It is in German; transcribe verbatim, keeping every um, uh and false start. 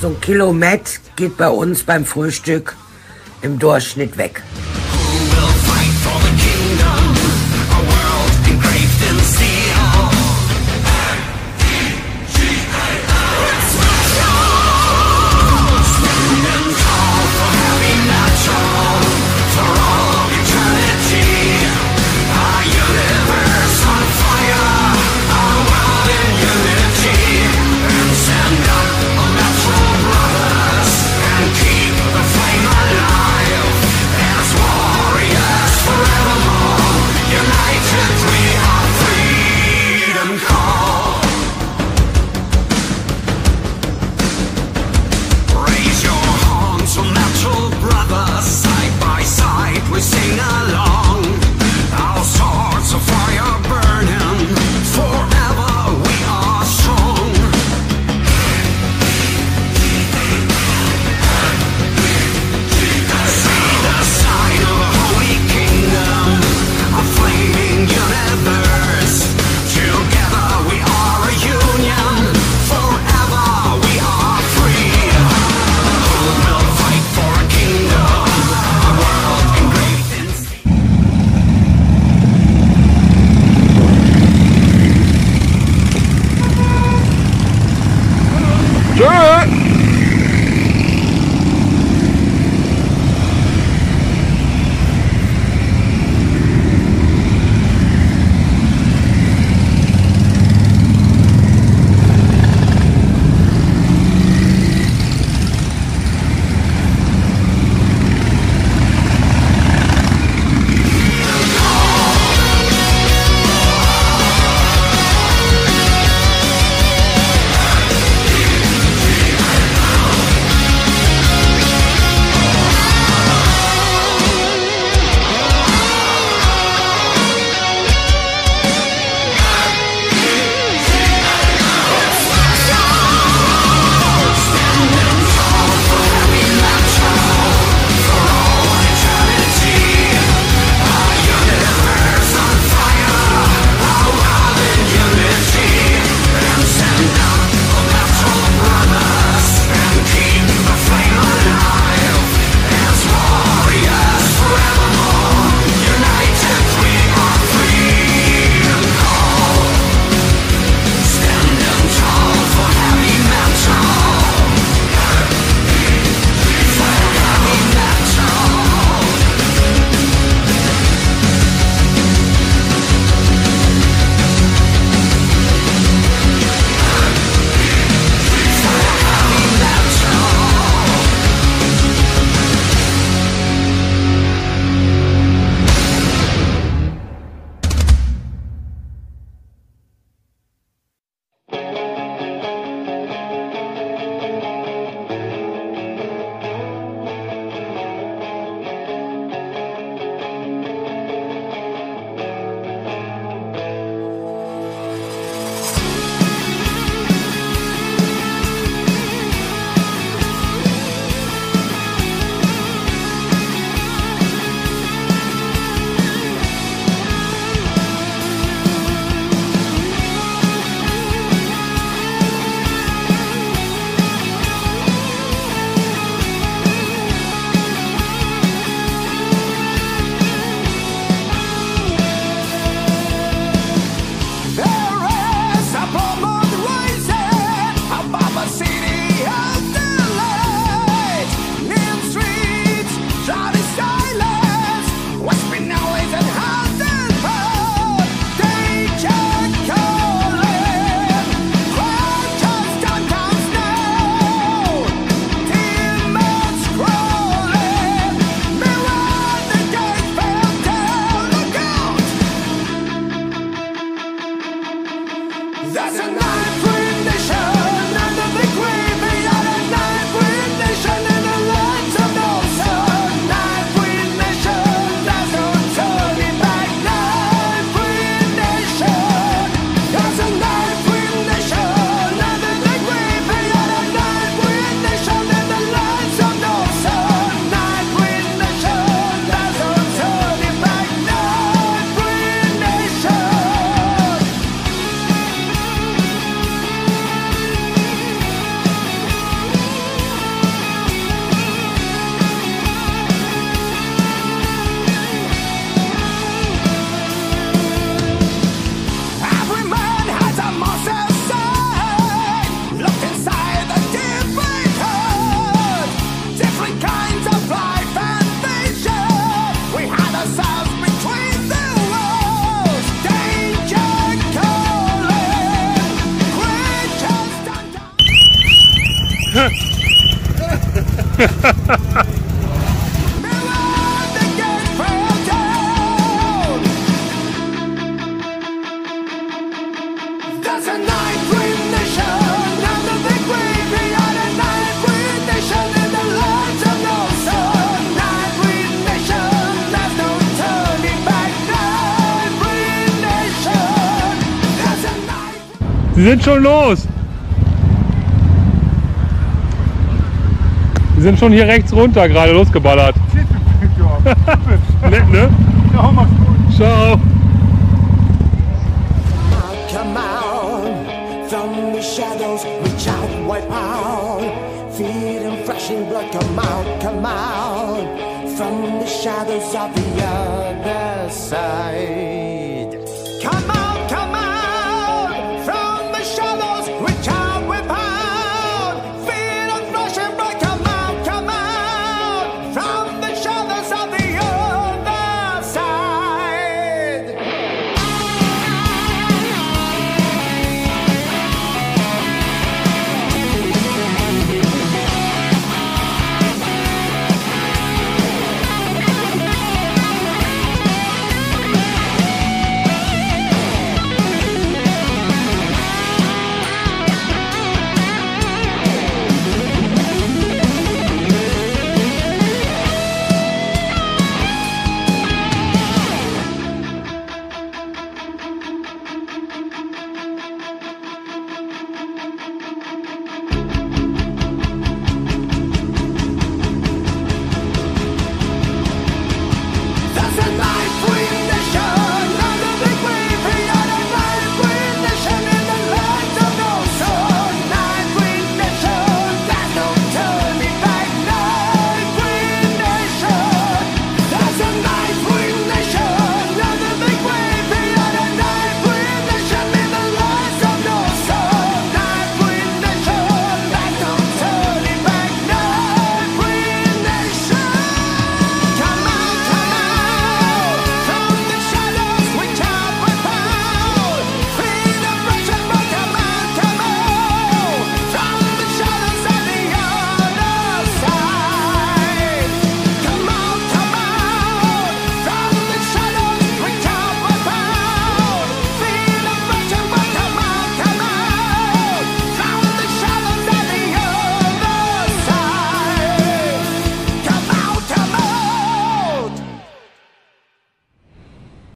So ein Kilo Mett geht bei uns beim Frühstück im Durchschnitt weg. That's why. Sie sind schon los. Sie sind schon hier rechts runter gerade losgeballert. Nett, ne? Ja, mach's gut. Ciao.